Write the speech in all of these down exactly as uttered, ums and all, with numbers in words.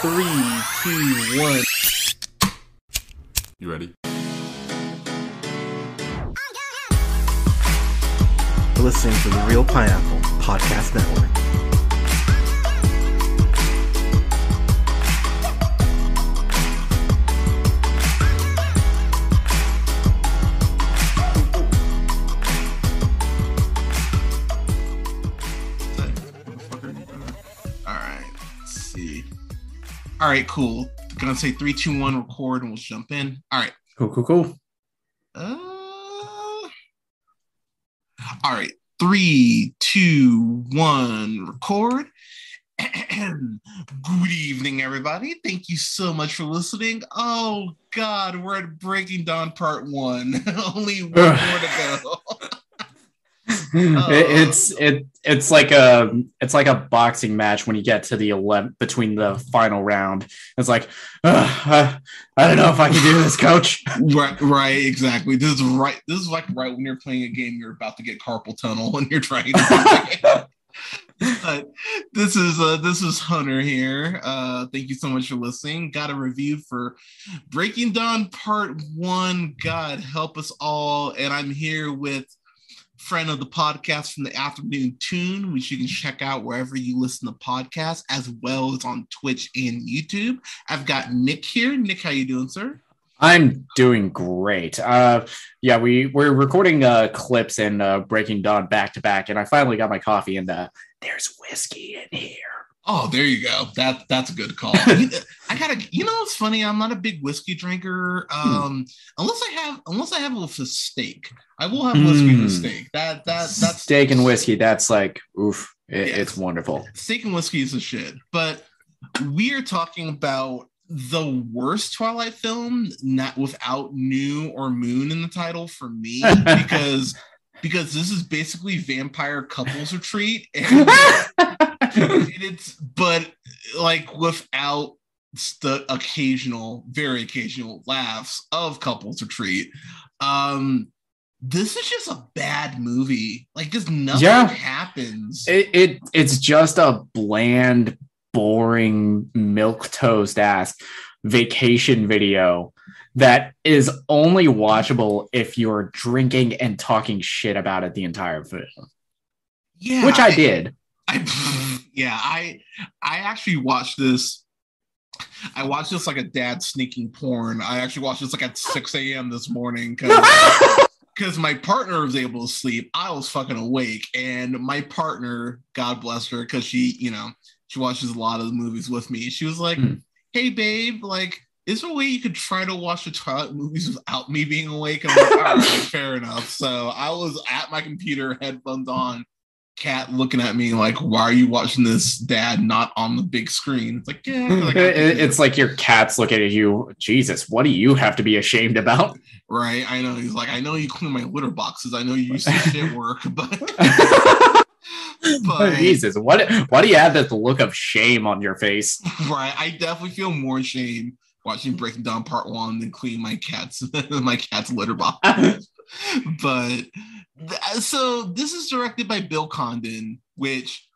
Three, two, one. You ready? You're listening to The Real Pineapple Podcast Network. All right, cool. I'm gonna say three, two, one, record, and we'll jump in. All right. Cool, cool, cool. Uh, all right. Three, two, one, record. Good evening, everybody. Thank you so much for listening. Oh God, we're at Breaking Dawn Part One. Only one more to go. Uh, it, it's it it's like a it's like a boxing match when you get to the eleven between the final round. It's like I, I don't know if I can do this, coach. Right, right, exactly. This is right. This is like right when you're playing a game, you're about to get carpal tunnel when you're trying to. But this is uh, this is Hunter here. Uh, thank you so much for listening. Got a review for Breaking Dawn Part One. God help us all, and I'm here with friend of the podcast from The Afternoon Tune, which you can check out wherever you listen to podcasts, as well as on Twitch and YouTube. I've got Nick here. Nick, how you doing, sir? I'm doing great. Uh, yeah, we, we're recording uh, clips and uh, Breaking Dawn back to back, and I finally got my coffee, and uh, there's whiskey in here. Oh, there you go. That that's a good call. I gotta, you know, it's funny. I'm not a big whiskey drinker, um, hmm. unless I have unless I have a steak. I will have whiskey mm. with steak. That that that's steak and whiskey. That's like oof. It, yeah. It's wonderful. Steak and whiskey is the shit. But we are talking about the worst Twilight film, not without New or Moon in the title for me, because because this is basically Vampire Couples Retreat. And it's but like without the occasional, very occasional laughs of Couples Retreat. Um, this is just a bad movie. Like just nothing yeah. happens. It, it it's just a bland, boring, milquetoast ass vacation video that is only watchable if you're drinking and talking shit about it the entire film. Yeah, which I, I did. I, yeah, I I actually watched this. I watched this like a dad sneaking porn. I actually watched this like at six a.m. this morning because my partner was able to sleep. I was fucking awake, and my partner, God bless her, because she, you know, she watches a lot of the movies with me. She was like, mm. "Hey, babe, like, is there a way you could try to watch the Twilight movies without me being awake?" I'm like, "All right, fair enough." So I was at my computer, headphones on. Cat looking at me like, why are you watching this, dad, not on the big screen? It's like, yeah, like, it's like your cat's looking at you. Jesus, what do you have to be ashamed about? Right, I know. He's like, I know you clean my litter boxes. I know you used to shit work, but, but Jesus, what? Why do you have that look of shame on your face? Right, I definitely feel more shame watching Breaking Dawn Part One than clean my cat's my cat's litter box. But so this is directed by Bill Condon, which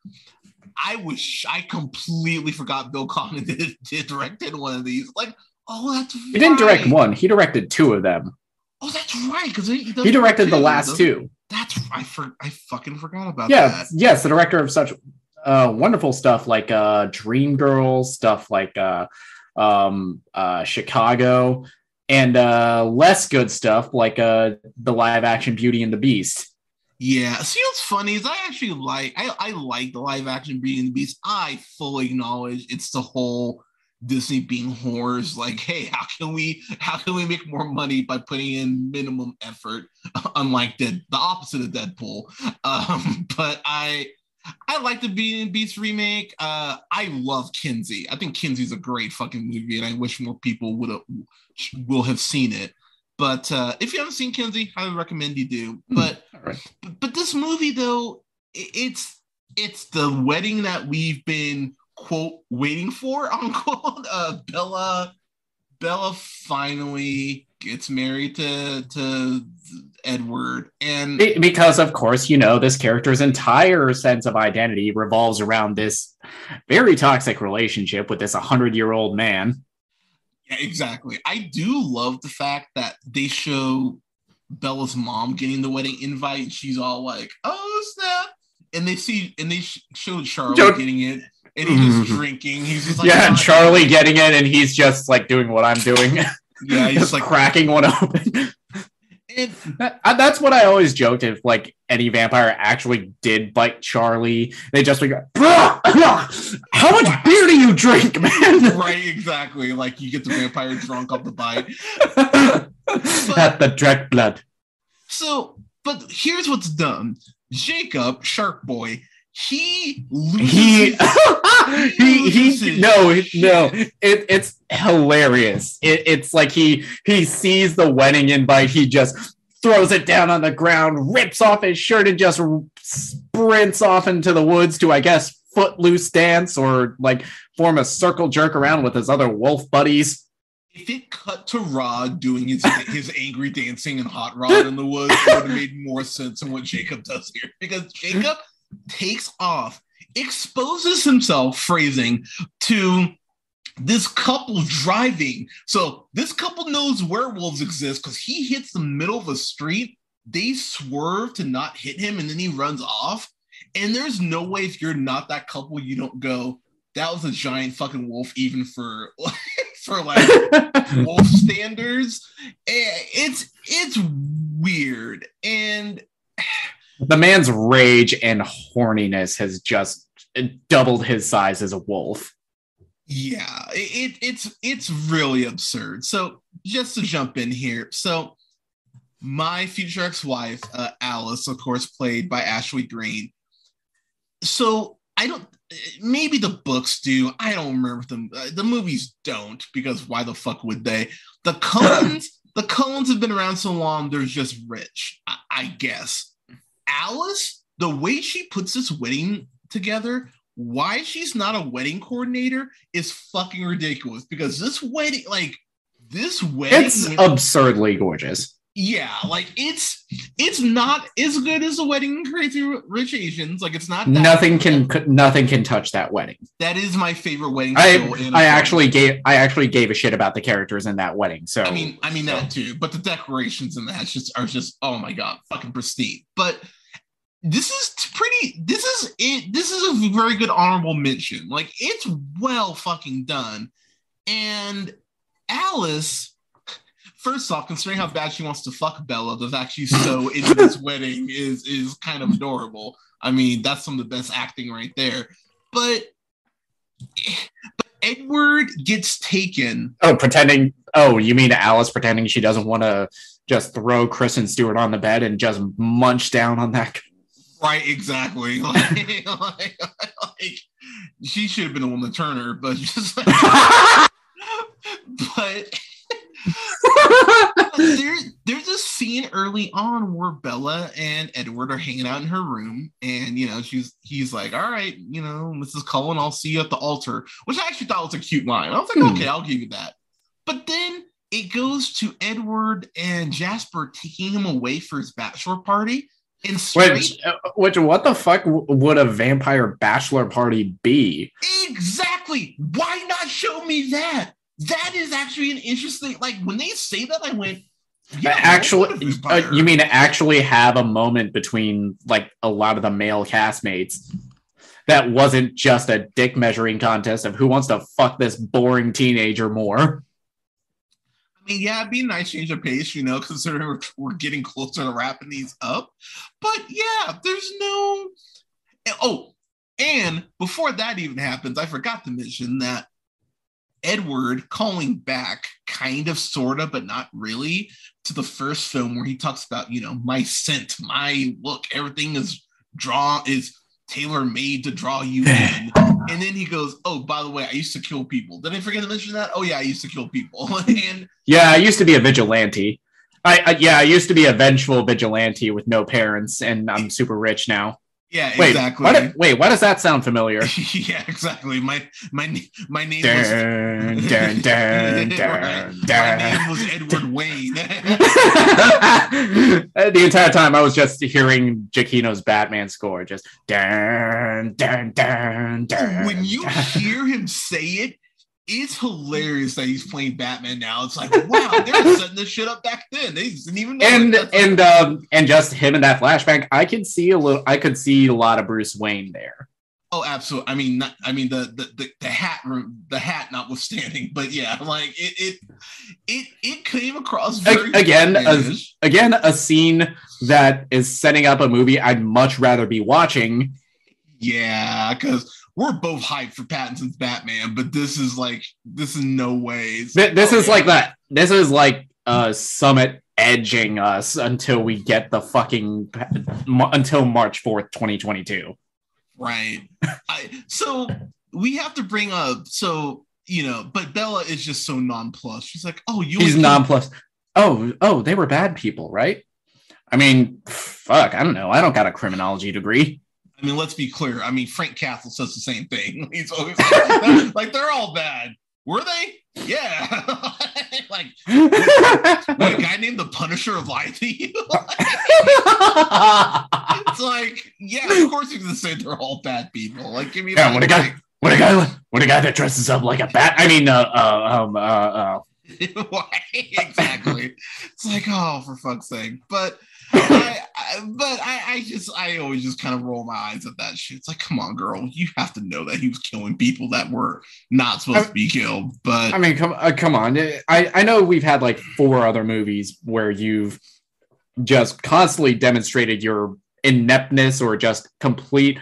I wish I completely forgot Bill Condon did, did directed one of these. Like, oh, that's right. He didn't direct one. He directed two of them. Oh, that's right. Because he, he, he directed the last two. That's I for, I fucking forgot about yeah, that. Yes, the director of such uh, wonderful stuff like uh, Dream Girls, stuff like uh, um, uh, Chicago. And uh, less good stuff like uh, the live action Beauty and the Beast. Yeah, see what's funny is I actually like I, I like the live action Beauty and the Beast. I fully acknowledge it's the whole Disney being whores. Like, hey, how can we how can we make more money by putting in minimum effort? Unlike the the opposite of Deadpool. Um, but I I like the Beauty and the Beast remake. Uh, I love Kinsey. I think Kinsey's a great fucking movie, and I wish more people would have will have seen it. But uh, if you haven't seen Kinsey, I would recommend you do. But right. but, but this movie though, it's it's the wedding that we've been quote waiting for, unquote. Uh, Bella Bella finally gets married to to Edward, and because of course, you know, this character's entire sense of identity revolves around this very toxic relationship with this hundred-year-old man. Yeah, exactly. I do love the fact that they show Bella's mom getting the wedding invite, and she's all like, "Oh snap!" And they see and they showed Charlie Don't- getting it. And he's just mm. drinking. He's just like, yeah, and Charlie getting it, and he's just like doing what I'm doing. Yeah, he's just like cracking one open. And that, I, that's what I always joked, if like any vampire actually did bite Charlie, they just would go, "How much beer do you drink, man?" Right, exactly. Like you get the vampire drunk off the bite. But, at the direct blood. So, but here's what's dumb: Jacob, Shark Boy. He loses. He, he, he, no, no. It, it's hilarious. It, it's like he he sees the wedding invite. He just throws it down on the ground, rips off his shirt, and just sprints off into the woods to, I guess, footloose dance or like form a circle jerk around with his other wolf buddies. If it cut to Rod doing his his angry dancing and Hot Rod in the woods, it would have made more sense than what Jacob does here, because Jacob takes off, exposes himself, phrasing, to this couple driving. So this couple knows werewolves exist because he hits the middle of a street. They swerve to not hit him, and then he runs off. And there's no way, if you're not that couple, you don't go, that was a giant fucking wolf, even for for like wolf standards. It's it's weird. And the man's rage and horniness has just doubled his size as a wolf. Yeah, it, it's it's really absurd. So just to jump in here. So my future ex-wife, uh, Alice, of course, played by Ashley Green. So I don't, maybe the books do. I don't remember them. The movies don't, because why the fuck would they? The Cullens, the Cullens have been around so long, they're just rich, I, I guess. Alice, the way she puts this wedding together, why she's not a wedding coordinator is fucking ridiculous, because this wedding, like this wedding, it's absurdly gorgeous. Yeah, like it's it's not as good as the wedding Crazy Rich Asians. Like it's not that nothing good. can nothing can touch that wedding. That is my favorite wedding. I, in I actually gave I actually gave a shit about the characters in that wedding. So I mean I mean so. that too, but the decorations in that just are just oh my god, fucking pristine. But This is pretty, this is it. This is a very good honorable mention. Like, it's well fucking done. And Alice, first off, considering how bad she wants to fuck Bella, the fact she's so into this wedding is, is kind of adorable. I mean, that's some of the best acting right there. But, but Edward gets taken. Oh, pretending. Oh, you mean Alice pretending she doesn't want to just throw Kristen Stewart on the bed and just munch down on that. Right, exactly. Like, like, like she should have been a Wilma Turner, but just like, but, but there, there's a scene early on where Bella and Edward are hanging out in her room, and you know, she's he's like, "All right, you know, Missus Cullen, I'll see you at the altar," which I actually thought was a cute line. I was like, mm. okay, I'll give you that. But then it goes to Edward and Jasper taking him away for his bachelor party. Straight, which, which, what the fuck would a vampire bachelor party be? Exactly. Why not show me that? That is actually an interesting. Like when they say that, I went. Yeah, actually, uh, you mean actually have a moment between like a lot of the male castmates that wasn't just a dick measuring contest of who wants to fuck this boring teenager more. I mean, yeah, it'd be a nice change of pace, you know, considering we're, we're getting closer to wrapping these up. But yeah, there's no... Oh, and before that even happens, I forgot to mention that Edward calling back, kind of, sort of, but not really, to the first film where he talks about, you know, my scent, my look, everything is draw is tailor-made to draw you in. And then he goes, "Oh, by the way, I used to kill people. Did I forget to mention that? Oh, yeah, I used to kill people." And yeah, I used to be a vigilante. I, I yeah, I used to be a vengeful vigilante with no parents, and I'm super rich now. Yeah, wait, exactly. Why do, wait, why does that sound familiar? Yeah, exactly. My my my name dun, was dun, dun, dun, dun. My name was Edward Wayne. The entire time I was just hearing Giacchino's Batman score, just dun, dun, dun, dun. When you hear him say it, it's hilarious that he's playing Batman now. It's like, wow, they were setting this shit up back then. They didn't even know. And and like... um and just him in that flashback, I can see a little. I could see a lot of Bruce Wayne there. Oh, absolutely. I mean, not, I mean the, the the the hat the hat notwithstanding, but yeah, like it it it, it came across very again a, again a scene that is setting up a movie I'd much rather be watching. Yeah, because we're both hyped for Pattinson's Batman, but this is like, this is no way. This, this is like that. This is like uh, Summit edging us until we get the fucking, until March fourth, twenty twenty-two. Right. I, so we have to bring up, so, you know, but Bella is just so nonplussed. She's like, oh, you. She's nonplussed. Oh, oh, they were bad people, right? I mean, fuck, I don't know. I don't got a criminology degree. I mean, let's be clear. I mean, Frank Castle says the same thing. He's always like, they're, like they're all bad. Were they? Yeah. Like, what, what, a guy named the Punisher lied to you? It's like, yeah, of course you can say they're all bad people. Like, give me yeah, what a guy, what a guy, what a guy that dresses up like a bat. I mean, uh, uh um, uh, uh. Exactly. It's like, oh, for fuck's sake. But. I, I, but I, I just, I always just kind of roll my eyes at that shit. It's like, come on, girl, you have to know that he was killing people that were not supposed I, to be killed. But I mean, come, uh, come on. I, I know we've had like four other movies where you've just constantly demonstrated your ineptness or just complete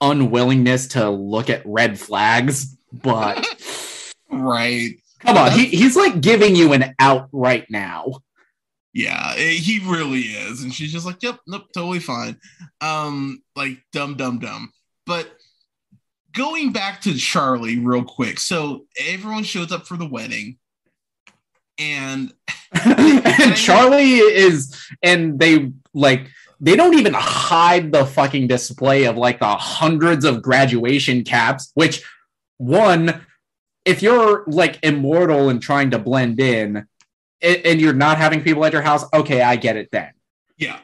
unwillingness to look at red flags. But right, come on, he, he's like giving you an out right now. Yeah, it, he really is. And she's just like, yep, nope, totally fine. Um, like, dumb, dumb, dumb. But going back to Charlie real quick. So everyone shows up for the wedding. And, and Charlie is, and they, like, they don't even hide the fucking display of, like, the hundreds of graduation caps, which, one, if you're, like, immortal and trying to blend in, and you're not having people at your house, okay, I get it then. Yeah.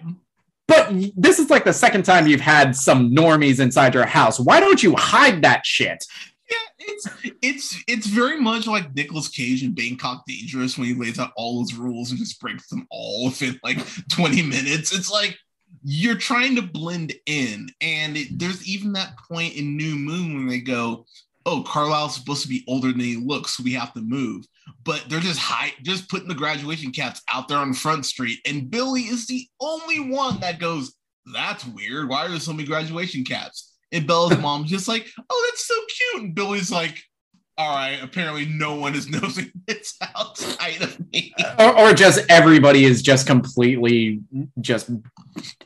But this is like the second time you've had some normies inside your house. Why don't you hide that shit? Yeah, it's it's it's very much like Nicolas Cage in Bangkok Dangerous when he lays out all his rules and just breaks them all within like twenty minutes. It's like you're trying to blend in. And it, there's even that point in New Moon when they go, oh, Carlisle's supposed to be older than he looks, so we have to move. But they're just high, just putting the graduation caps out there on Front Street. And Billy is the only one that goes, that's weird. Why are there so many graduation caps? And Bella's mom's just like, oh, that's so cute. And Billy's like, all right, apparently no one is noticing this outside of me. Or, or just everybody is just completely just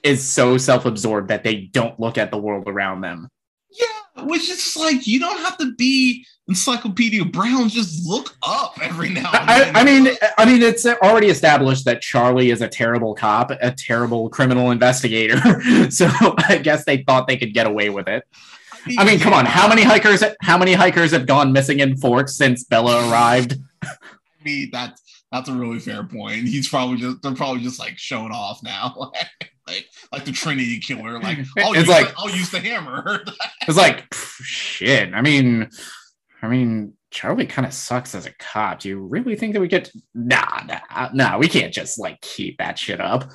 is so self-absorbed that they don't look at the world around them. Yeah, which is like, you don't have to be Encyclopedia Brown, just look up every now and then. I, I mean, I mean, it's already established that Charlie is a terrible cop, a terrible criminal investigator. So I guess they thought they could get away with it. I mean, I mean yeah. Come on, how many hikers? How many hikers have gone missing in Forks since Bella arrived? I mean, that's that's a really fair point. He's probably just they're probably just like showing off now. Like, like the Trinity Killer, like I'll, it's use, like, the, I'll use the hammer. It's like shit. I mean, I mean, Charlie kind of sucks as a cop. Do you really think that we get? To... Nah, nah, nah. We can't just like keep that shit up.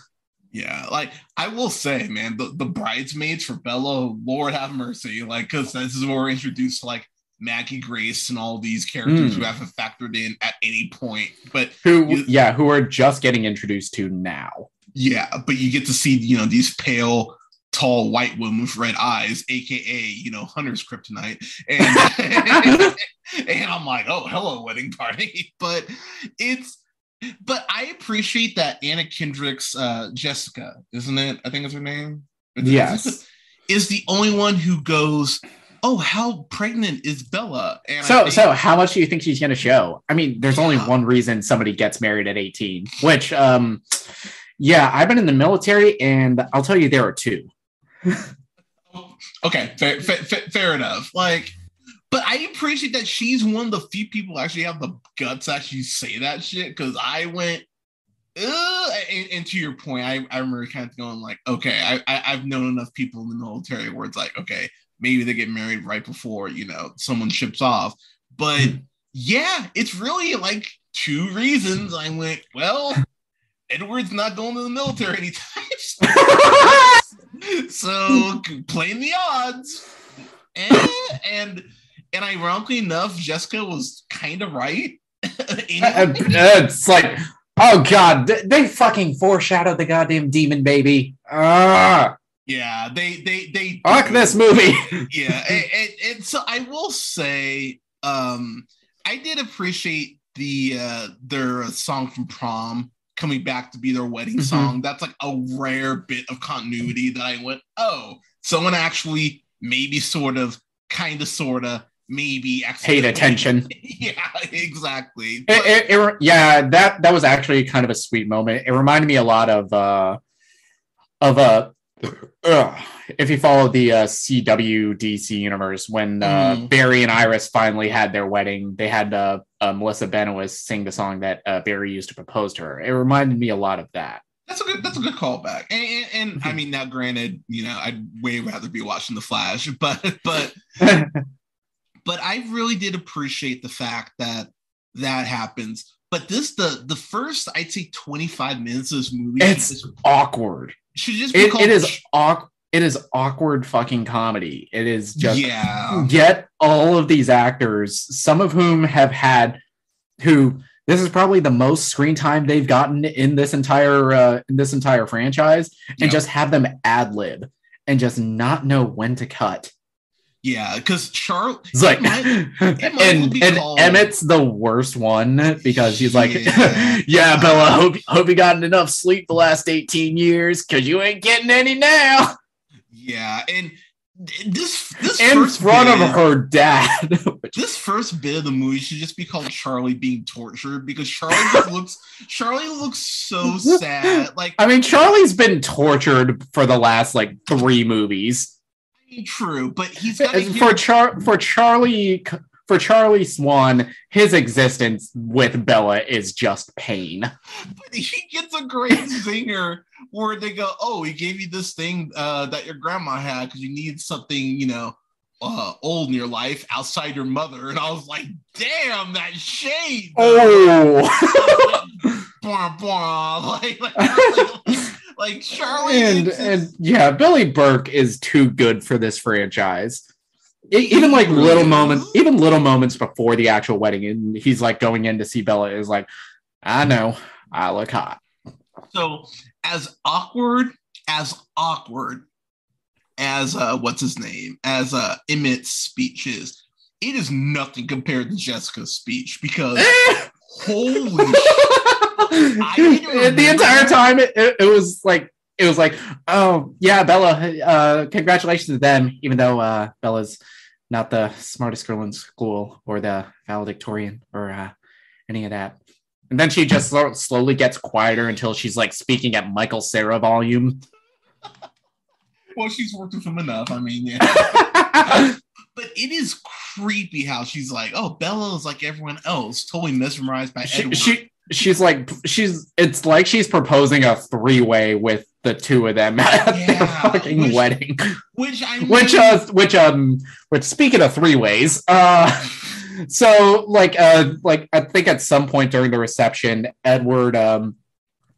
Yeah, like I will say, man, the, the bridesmaids for Bella, Lord have mercy, like because this is where we're introduced to like Maggie Grace and all these characters mm. who haven't factored in at any point, but who, you, yeah, who are just getting introduced to now. Yeah, but you get to see, you know, these pale, tall white women with red eyes, aka, you know, Hunter's kryptonite. And, and I'm like, oh, hello, wedding party. But it's, but I appreciate that Anna Kendrick's uh, Jessica, isn't it? I think it's her name. Yes. Is the only one who goes, oh, how pregnant is Bella? And so, think, so how much do you think she's going to show? I mean, there's yeah. only one reason somebody gets married at eighteen, which, um, yeah, I've been in the military, and I'll tell you there are two. okay, fair, fair, fair enough. Like, but I appreciate that she's one of the few people who actually have the guts to actually say that shit, because I went, ugh, and, and to your point, I, I remember kind of going like, okay, I, I, I've known enough people in the military where it's like, okay, maybe they get married right before, you know, someone ships off. But yeah, it's really like two reasons I went, well, Edward's not going to the military anytime soon. So playing the odds, and, and and ironically enough, Jessica was kind of right. Anyway. It's like, oh god, they fucking foreshadowed the goddamn demon baby. Ah, yeah, they they they fuck they, this movie. Yeah, and, and, and so I will say, um, I did appreciate the uh, their song from prom coming back to be their wedding mm-hmm. song. That's like a rare bit of continuity that I went, oh, someone actually maybe sort of, kind of, sort of, maybe paid attention. Yeah, exactly. It, but- it, it, yeah, that that was actually kind of a sweet moment. It reminded me a lot of uh, of a uh, uh, if you follow the uh, C W D C universe, when uh, mm. Barry and Iris finally had their wedding, they had uh, uh, Melissa Benoist sing the song that uh, Barry used to propose to her. It reminded me a lot of that. That's a good. That's a good callback. And, and, and I mean, now granted, you know, I'd way rather be watching The Flash, but but but I really did appreciate the fact that that happens. But this the the first, I'd say, twenty-five minutes of this movie. It's just awkward. Should just be it, called it is sh- awkward. It is awkward fucking comedy. It is just, yeah. Get all of these actors, some of whom have had, who this is probably the most screen time they've gotten in this entire uh, in this entire franchise, and yep. just have them ad-lib and just not know when to cut. Yeah, because Charlie, it's like, it might, it might and, be and Emmett's the worst one, because she's like, yeah, yeah Bella, hope hope you gotten enough sleep the last eighteen years, because you ain't getting any now. Yeah, and this this in first front bit, of her dad. This first bit of the movie should just be called Charlie being tortured, because Charlie just looks Charlie looks so sad. Like, I mean, Charlie's been tortured for the last like three movies. True, but he's got hear- for Char for Charlie for Charlie Swan. His existence with Bella is just pain. But he gets a great zinger where they go, "Oh, he gave you this thing uh, that your grandma had because you need something, you know, uh, old in your life outside your mother." And I was like, "Damn, that shade!" Oh, blah, blah. like. like, like Like Charlie and, just... and yeah, Billy Burke is too good for this franchise. It, even like little moments, even little moments before the actual wedding, and he's like going in to see Bella is like, I know, I look hot. So as awkward as awkward as uh, what's his name as uh, Emmett's speech is, it is nothing compared to Jessica's speech, because holy shit. I the entire time it, it, it was like it was like oh yeah Bella, uh congratulations to them, even though uh Bella's not the smartest girl in school or the valedictorian or uh any of that. And then she just sort of slowly gets quieter until she's like speaking at Michael Cera volume. Well, she's worked with him enough, I mean, yeah. But it is creepy how she's like, oh, Bella is like everyone else, totally mesmerized by she, Edward. she She's like, she's, it's like she's proposing a three-way with the two of them at yeah, their fucking which, wedding. Which, I mean, which, uh, which, um, which, speaking of three-ways, uh, so, like, uh, like, I think at some point during the reception, Edward, um,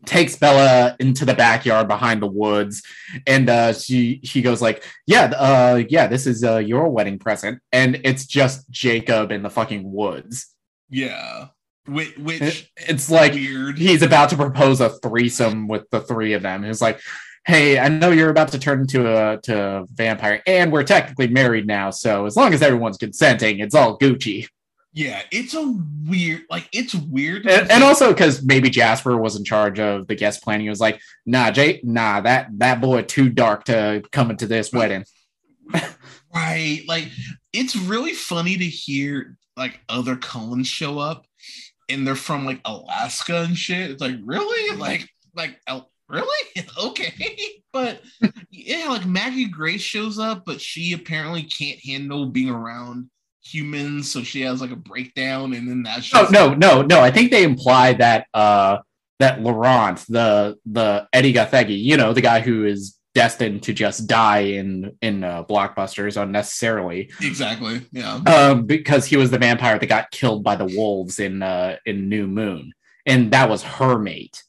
takes Bella into the backyard behind the woods, and, uh, she, she goes like, yeah, uh, yeah, this is, uh, your wedding present, and it's just Jacob in the fucking woods. Yeah. Which, which it's like weird. He's about to propose a threesome with the three of them. It's like, hey, I know you're about to turn into a to a vampire, and we're technically married now, so as long as everyone's consenting, it's all Gucci. Yeah, it's a weird, like, it's weird, and, and also because maybe Jasper was in charge of the guest planning. He was like, nah, Jay, nah, that that boy too dark to come into this wedding. Right, like, it's really funny to hear like other Cullens show up. And they're from like Alaska and shit. It's like, really? Like, like really? Okay. But yeah, like Maggie Grace shows up, but she apparently can't handle being around humans, so she has like a breakdown, and then that's just no, no, no, no. I think they imply that uh that Laurent, the the Eddie Gathegi, you know, the guy who is destined to just die in in uh, blockbusters unnecessarily. Exactly. Yeah. Um, because he was the vampire that got killed by the wolves in uh in New Moon, and that was her mate.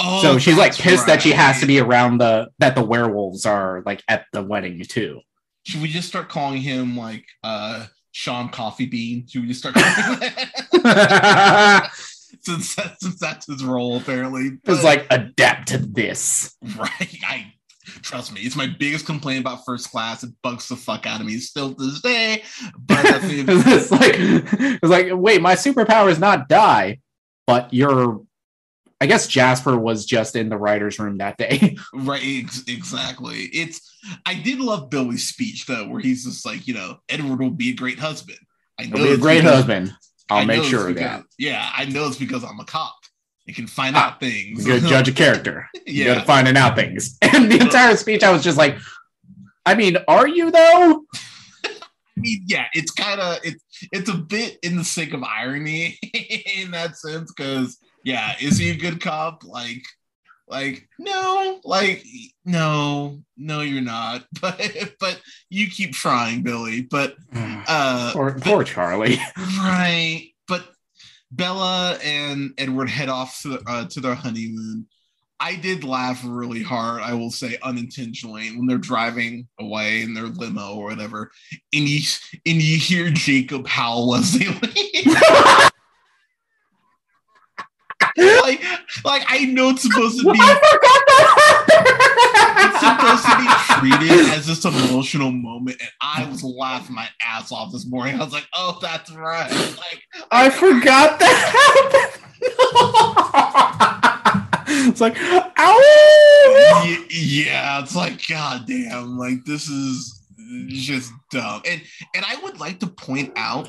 Oh, so she's like pissed right. that she has to be around the that the werewolves are like at the wedding too. Should we just start calling him like uh, Sean Coffee Bean? Should we just start calling him that? Since, that, since that's his role, apparently. But, it's like, adapt to this. Right. I Trust me, it's my biggest complaint about First Class. It bugs the fuck out of me still to this day. But it's, like, it's like, wait, my superpower is not die, but you're... I guess Jasper was just in the writer's room that day. Right, ex- exactly. It's, I did love Billy's speech, though, where he's just like, you know, Edward will be a great husband. I know He'll be a great because, husband. I'll I make sure of that. Yeah, I know it's because I'm a cop. You can find ah, out things. You're a judge of character. Yeah. You gotta finding out things. And the entire speech, I was just like, I mean, are you, though? I mean, yeah, it's kind of, it's, it's a bit in the sake of irony in that sense, because... Yeah, is he a good cop? Like, like no, like no, no, you're not. But but you keep trying, Billy. But uh, poor, but, poor Charlie, right? But Bella and Edward head off to uh, to their honeymoon. I did laugh really hard, I will say, unintentionally, when they're driving away in their limo or whatever, and you and you hear Jacob howl as they leave. Like, like I know it's supposed to be it's supposed to be treated as just an emotional moment, and I was laughing my ass off this morning. I was like, "Oh, that's right." Like, I forgot that happened. It's like, ow. Yeah, yeah, it's like, goddamn, like this is just dumb. And and I would like to point out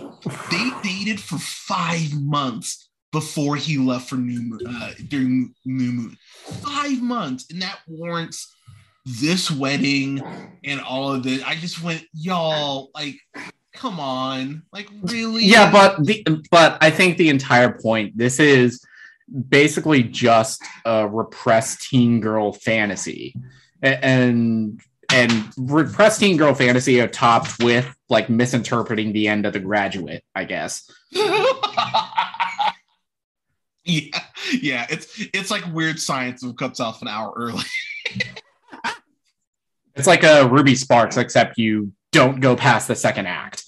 they dated for five months. Before he left for New Moon, uh, during New Moon, five months, and that warrants this wedding and all of this. I just went, y'all, like, come on, like, really? Yeah, but the but I think the entire point, this is basically just a repressed teen girl fantasy, and and repressed teen girl fantasy are topped with like misinterpreting the end of The Graduate, I guess. Yeah, yeah, it's it's like Weird Science that cuts off an hour early. It's like a Ruby Sparks, except you don't go past the second act.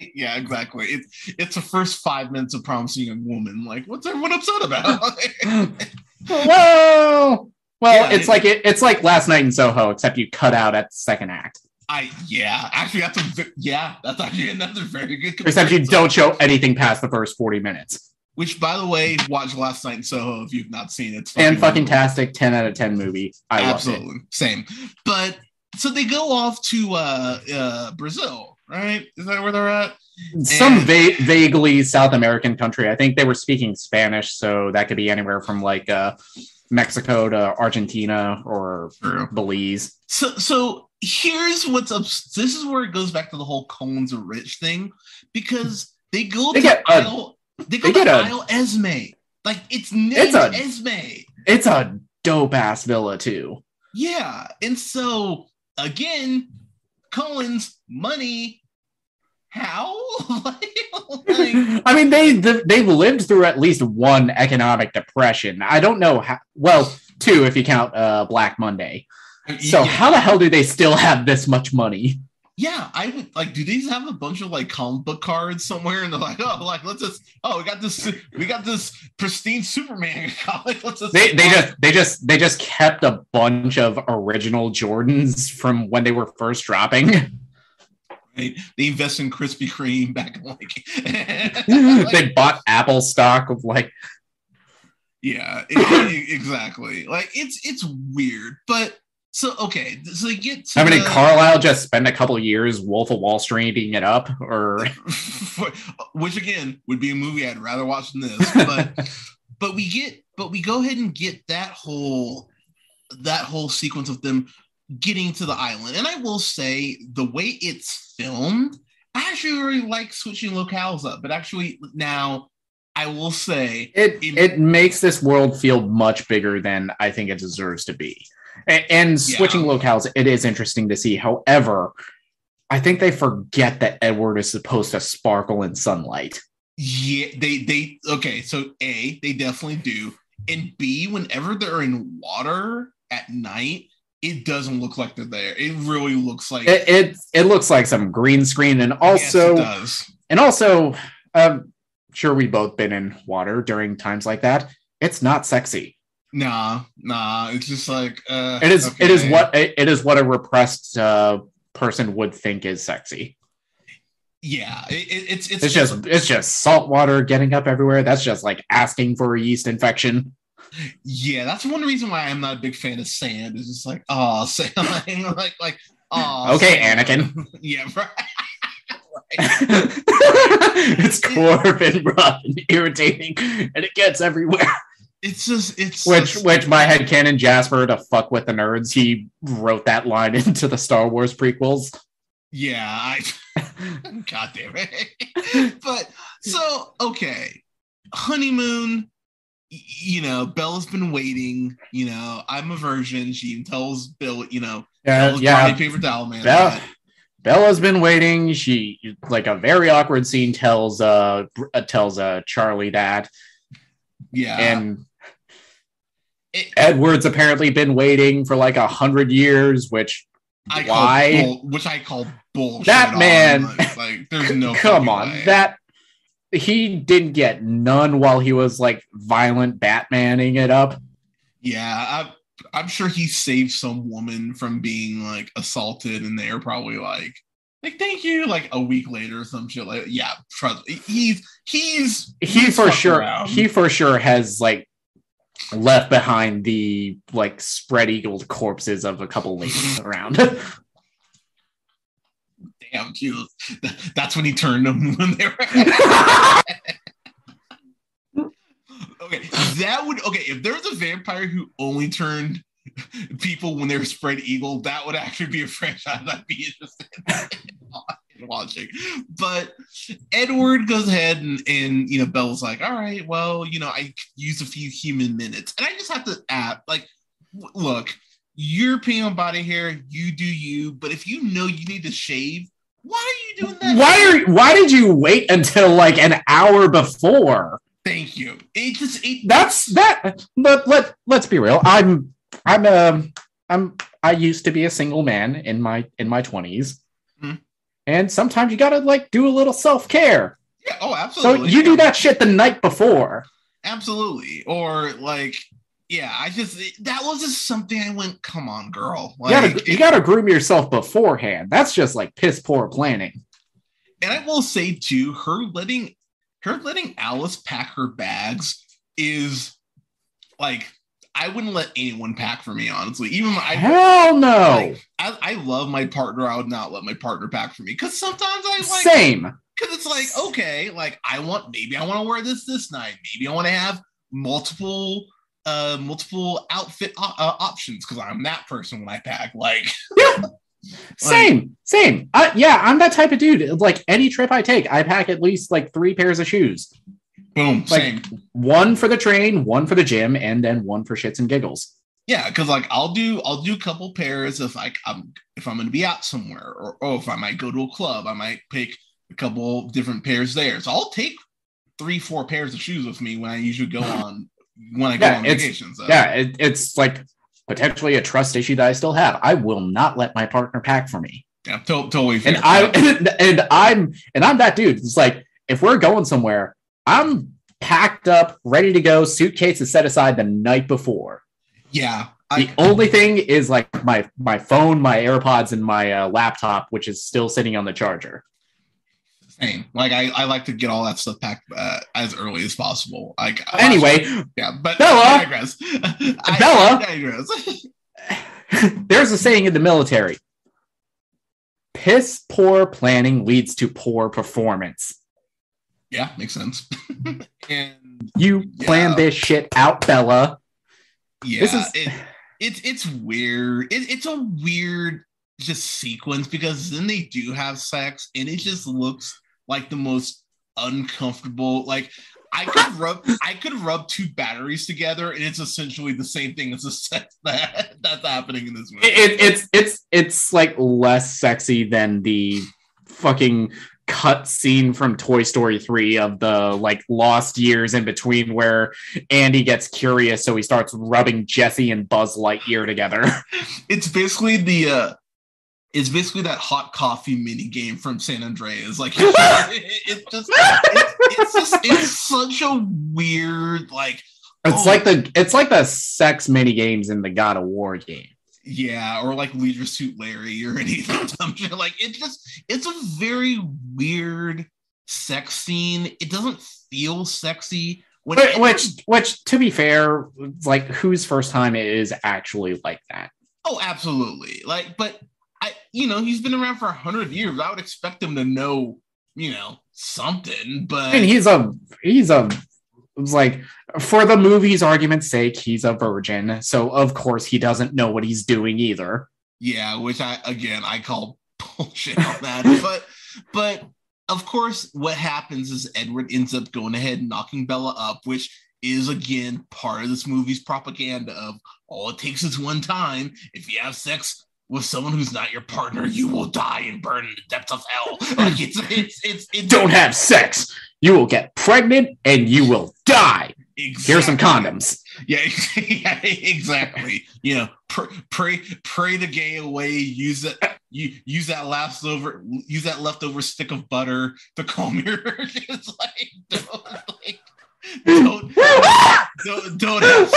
Yeah, exactly. It's it's the first five minutes of Promising Young Woman. Like, what's everyone upset about? Well, well, yeah, it's it, like it, it's like Last Night in Soho, except you cut out at the second act. I yeah, actually that's a yeah, that's actually another very good comparison. Except you don't show anything past the first forty minutes. Which, by the way, watch Last Night in Soho if you've not seen it. It's fucking and fucking tastic, ten out of ten movie. I Absolutely. Love it. Same. But, so they go off to uh, uh, Brazil, right? Is that where they're at? Some and... va- vaguely South American country. I think they were speaking Spanish, so that could be anywhere from, like, uh, Mexico to Argentina or True. Belize. So, so here's what's up. This is where it goes back to the whole Cullens are rich thing, because they go they to... Get, uh, Isle- They go they to a, Isle Esme. Like, it's named it's a, Esme. It's a dope-ass villa, too. Yeah. And so, again, Cullens, money, how? like, I mean, they, they, they've lived through at least one economic depression. I don't know how... Well, two, if you count uh, Black Monday. So, yeah. How the hell do they still have this much money? Yeah, I would like. Do these have a bunch of like comic book cards somewhere? And they're like, oh, like let's just. Oh, we got this. We got this pristine Superman comic. Let's just. They, they just. They just. They just kept a bunch of original Jordans from when they were first dropping. Right. They invest in Krispy Kreme back in like. like they bought Apple stock of like. Yeah, it, exactly. Like it's it's weird, but. So, okay, so they get to... I mean, did Carlisle just spend a couple of years Wolf of Wall Street eating it up? Or Which, again, would be a movie I'd rather watch than this. But But we get, but we go ahead and get that whole, that whole sequence of them getting to the island. And I will say, the way it's filmed, I actually really like switching locales up. But actually, now I will say it, it, it makes this world feel much bigger than I think it deserves to be. And, and switching yeah. locales, it is interesting to see. However, I think they forget that Edward is supposed to sparkle in sunlight. Yeah, they, they, okay, so A, they definitely do. And B, whenever they're in water at night, it doesn't look like they're there. It really looks like... It it, it looks like some green screen. And also... Yes, it does. And also, um, sure, we've both been in water during times like that. It's not sexy. Nah, nah. It's just like... Uh, it is okay. It is what it, it is what a repressed uh, person would think is sexy. Yeah, it, it, it's it's it's just, just it's just salt water getting up everywhere. That's just like asking for a yeast infection. Yeah, that's one reason why I'm not a big fan of sand. It's just like, oh, sand, like like oh. Okay, sand. Anakin. Yeah, right. right. It's Corv and rough and irritating, and it gets everywhere. It's just it's which just, which my headcanon Jasper, to fuck with the nerds, he wrote that line into the Star Wars prequels. Yeah, I. God damn it. But so, okay, honeymoon, you know, Bella's been waiting, you know, I'm a virgin. She even tells Bill, you know, uh, yeah, my favorite towel man. Bella, Bella's been waiting. She, like, a very awkward scene tells uh tells uh Charlie that. Yeah. And it, Edward's apparently been waiting for like a hundred years, which I why call bull, which I call bullshit. That man, on. Like, like there's no come on way. That he didn't get none while he was like violent Batmaning it up. Yeah, I, I'm sure he saved some woman from being like assaulted, and they're probably like, like thank you, like a week later or some shit. Like, yeah, trust me. He's he's he for sure around. He for sure has like left behind the like spread-eagled corpses of a couple ladies around. Damn, cute. That's when he turned them when they were. Okay, that would okay. If there was a vampire who only turned people when they were spread-eagled, that would actually be a franchise I'd be interested in watching. But Edward goes ahead and, and you know, Bella's like, all right, well, you know, I use a few human minutes. And I just have to add, like, look, you're paying on body hair, you do you, but if you know you need to shave, why are you doing that? Why are why did you wait until like an hour before? Thank you. It just it, that's that but let let's be real. I'm I'm um I'm I used to be a single man in my in my twenties. And sometimes you gotta like do a little self-care. Yeah, oh, absolutely. So you do that shit the night before. Absolutely. Or like, yeah, I just it, that was just something I went, come on, girl. Like, you, gotta, it, you gotta groom yourself beforehand. That's just like piss poor planning. And I will say too, her letting her letting Alice pack her bags is like, I wouldn't let anyone pack for me, honestly. Even my, hell no. Like, I, I love my partner. I would not let my partner pack for me because sometimes I like same. Because it's like, okay, like I want maybe I want to wear this this night. Maybe I want to have multiple uh multiple outfit o- uh, options because I'm that person when I pack. Like yeah. like, same same. Uh, yeah, I'm that type of dude. Like any trip I take, I pack at least like three pairs of shoes. Boom, like, same. One for the train, one for the gym, and then one for shits and giggles. Yeah, because like I'll do, I'll do a couple pairs if like I'm if I'm going to be out somewhere, or oh, if I might go to a club, I might pick a couple different pairs there. So I'll take three, four pairs of shoes with me when I usually go on when I go yeah, on vacations. So. Yeah, it, it's like potentially a trust issue that I still have. I will not let my partner pack for me. Yeah, to- totally. Fair. And I and, and I'm and I'm that dude. It's like if we're going somewhere, I'm packed up, ready to go, suitcase is set aside the night before. Yeah. I, the only thing is like my, my phone, my AirPods, and my uh, laptop, which is still sitting on the charger. Same. Like I, I like to get all that stuff packed uh, as early as possible. Like Anyway. Sure. Yeah, but Bella, I digress. I, Bella, I digress. There's a saying in the military. Piss poor planning leads to poor performance. Yeah, makes sense. And you yeah. planned this shit out, Bella. Yeah, this is... it, it, it's weird. It, it's a weird just sequence because then they do have sex and it just looks like the most uncomfortable. Like I could rub I could rub two batteries together and it's essentially the same thing as the sex that that's happening in this movie. It, it, it's it's it's like less sexy than the fucking cut scene from Toy Story three of the like lost years in between where Andy gets curious so he starts rubbing Jesse and Buzz Lightyear together. It's basically the uh it's basically that hot coffee mini game from San Andreas. Like it's just it's, just, it's, it's just it's such a weird like it's oh, like the it's like the sex mini games in the God of War game. Yeah, or like Leisure Suit Larry or anything. Like it just, it's a very weird sex scene. It doesn't feel sexy. When which, which, which, to be fair, like whose first time it is actually like that? Oh, absolutely. Like, but I, you know, he's been around for a hundred years. I would expect him to know, you know, something. But and he's a, he's a. It's like, for the movie's argument's sake, he's a virgin, so of course he doesn't know what he's doing either. Yeah, which I, again, I call bullshit on that. But, but of course, what happens is Edward ends up going ahead and knocking Bella up, which is, again, part of this movie's propaganda of all it takes is one time. If you have sex with someone who's not your partner, you will die and burn in the depths of hell. Like it's, it's, it's, it's don't have sex. You will get pregnant and you will die. Exactly. Here's some condoms. Yeah, yeah, exactly. You know, pr- pray, pray the gay away. Use that, you use that leftover, use that leftover stick of butter to comb your. It's like don't, like, don't, don't, don't have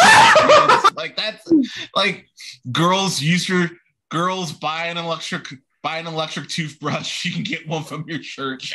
sex. Like that's like girls use your girls buy an electric, buy an electric toothbrush. You can get one from your church.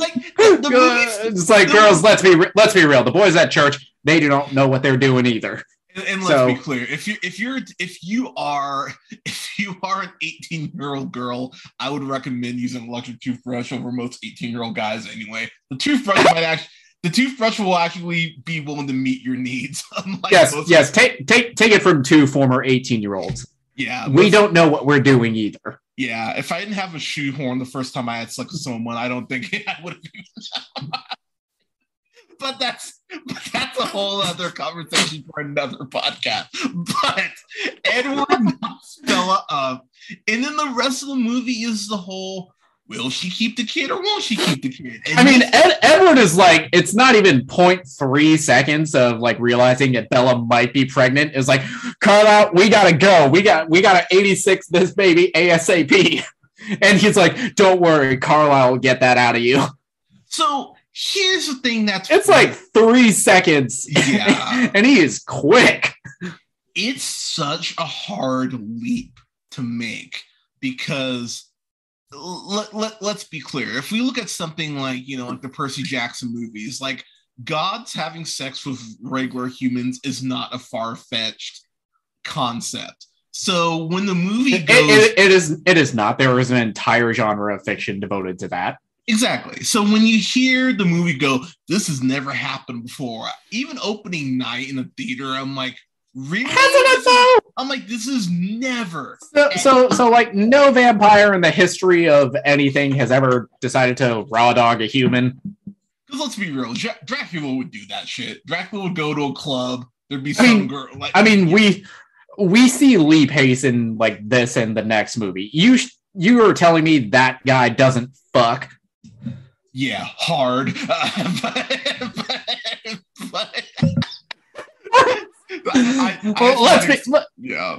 Like, like the, the uh, it's like the girls. Let's be re- let's be real. The boys at church, they do not know what they're doing either. And, and so, let's be clear. If you if you're if you are if you are an eighteen year old girl, I would recommend using an electric toothbrush over most eighteen year old guys. Anyway, the toothbrush might actually the toothbrush will actually be willing to meet your needs. Yes, yes. Take take take it from two former eighteen year olds. Yeah, we don't know what we're doing either. Yeah, if I didn't have a shoehorn the first time I had sex with someone, I don't think I would have been. But that's but that's a whole other conversation for another podcast. But Edward knocks Bella up, and then the rest of the movie is the whole: will she keep the kid or won't she keep the kid? And I mean, Ed, Edward is like, it's not even zero point three seconds of like realizing that Bella might be pregnant. It's like, Carlisle, we gotta go. We got we gotta eighty-six this baby ASAP. And he's like, don't worry, Carlisle will get that out of you. So here's the thing that's it's funny. Like three seconds. Yeah. And he is quick. It's such a hard leap to make because Let, let, let's be clear. If we look at something like, you know, like the Percy Jackson movies, like gods having sex with regular humans is not a far-fetched concept. So when the movie goes... It, it, it, is, it is not. There is an entire genre of fiction devoted to that. Exactly. So when you hear the movie go, this has never happened before, even opening night in a theater, I'm like, really? I'm like, this is never. So, so, so, like, no vampire in the history of anything has ever decided to raw dog a human. Because let's be real, Dr- Dracula would do that shit. Dracula would go to a club. There'd be I some mean, girl. Like, I mean, yeah. we we see Lee Pace in like this and the next movie. You sh- you are telling me that guy doesn't fuck? Yeah, hard. Uh, but, but, but. I, I, well, let's be let, yeah.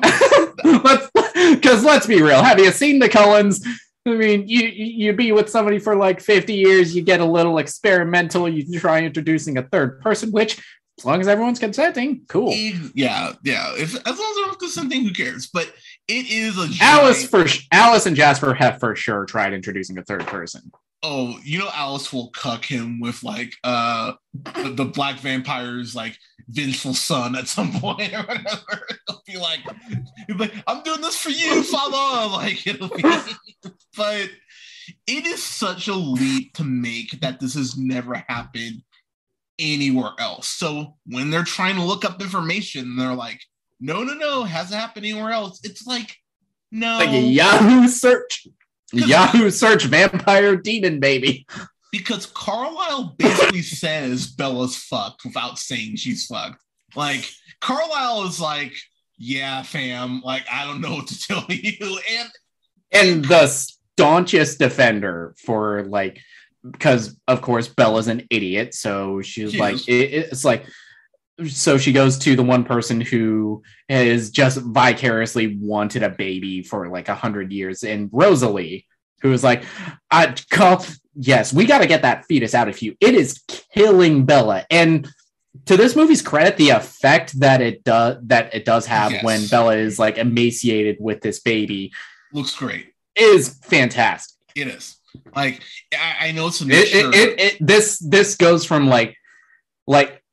let's because let's be real. Have you seen the Cullens? I mean, you you be with somebody for like fifty years, you get a little experimental. You try introducing a third person, which as long as everyone's consenting, cool. Yeah, yeah. If as long as everyone's consenting, who cares? But it is a Alice for Alice and Jasper have for sure tried introducing a third person. Oh, you know, Alice will cuck him with like uh the, the black vampire's like vengeful son at some point or whatever. It'll be like, it'll be like I'm doing this for you, father. Like it'll be, but It is such a leap to make that this has never happened anywhere else. So when they're trying to look up information, they're like, no, no, no, hasn't happened anywhere else. It's like, no. Like a Yahoo search. Yahoo search vampire demon baby. Because Carlisle basically says Bella's fucked without saying she's fucked. Like, Carlisle is like, yeah, fam, like, I don't know what to tell you. And and the staunchest defender for, like, because, of course, Bella's an idiot. So she's she like, it, it's like, so she goes to the one person who has just vicariously wanted a baby for, like, a hundred years. And Rosalie, who was like, I call, yes, we got to get that fetus out of you. It is killing Bella. And to this movie's credit, the effect that it does that it does have yes. when Bella is like emaciated with this baby looks great. Is fantastic. It is like I, I know it's it, it, it, it, this this goes from like like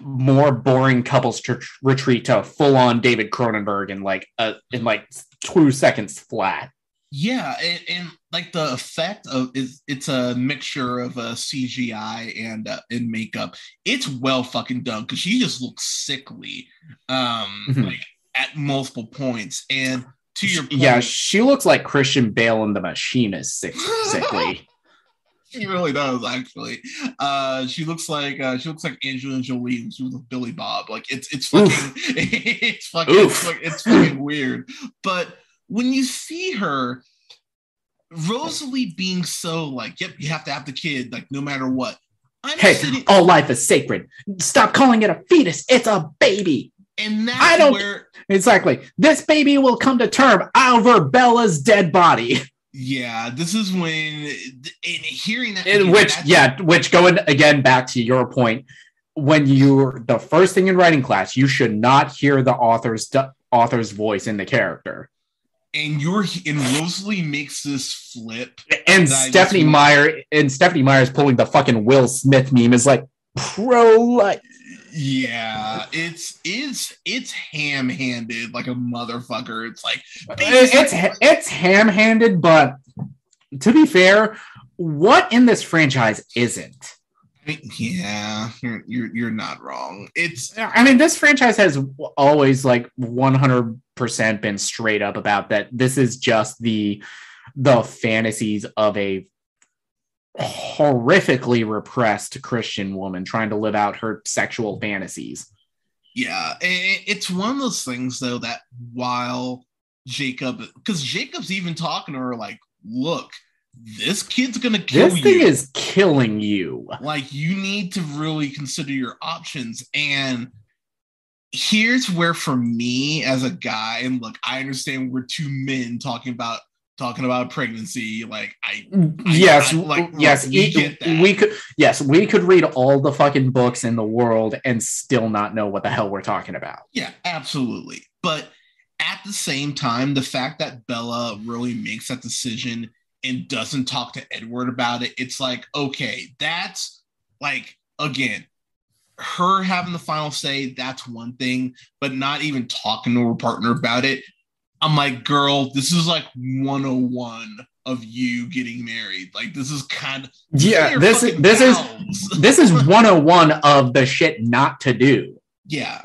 more boring couples tr- retreat to full on David Cronenberg in like a, in like two seconds flat. Yeah, and, and like the effect of is it's a mixture of uh, C G I and uh, and makeup. It's well fucking done because she just looks sickly, um, mm-hmm. like at multiple points. And to your point, yeah, she looks like Christian Bale in The Machine is sick, sickly. She really does, actually. Uh, she looks like uh, she looks like Angelina Jolie. And she was with Billy Bob. Like it's it's fucking it's fucking it's, like, it's fucking weird, but. When you see her, Rosalie being so like, yep, you have to have the kid, like, no matter what. I'm hey, sitting- all life is sacred. Stop calling it a fetus. It's a baby. And that's I don't- where... Exactly. This baby will come to term over Bella's dead body. Yeah, this is when, and hearing that. In which, yeah, which going again back to your point, when you're the first thing in writing class, you should not hear the author's author's voice in the character. And you're and Rosalie makes this flip, and Stephanie Meyer and Stephanie Meyer is pulling the fucking Will Smith meme. Is like pro life. Yeah, it's it's it's ham handed like a motherfucker. It's like it's it's, it's ham handed, but to be fair, what in this franchise isn't? Yeah, you're, you're you're not wrong. It's I mean this franchise has always like one hundred percent been straight up about that. This is just the the fantasies of a horrifically repressed Christian woman trying to live out her sexual fantasies. Yeah, it's one of those things though that while Jacob, because Jacob's even talking to her like, look. This kid's gonna kill you. This thing you. is killing you. Like, you need to really consider your options. And here's where, for me as a guy, and look, I understand we're two men talking about talking about pregnancy. Like, I, I yes, I, like, yes, look, we, we, get that. we could, yes, we could read all the fucking books in the world and still not know what the hell we're talking about. Yeah, absolutely. But at the same time, the fact that Bella really makes that decision. And doesn't talk to Edward about it, it's like, okay, that's like, again, her having the final say, that's one thing, but not even talking to her partner about it. I'm like, girl, this is like one oh one of you getting married. Like, this is kind of yeah, this is this pals. is this is one oh one of the shit not to do. Yeah.